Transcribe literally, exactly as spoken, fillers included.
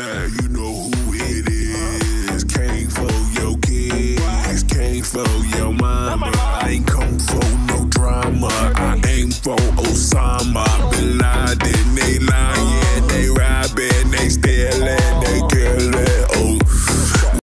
Yeah, you know who it is. Came for your kids, came for your mama. I ain't coming.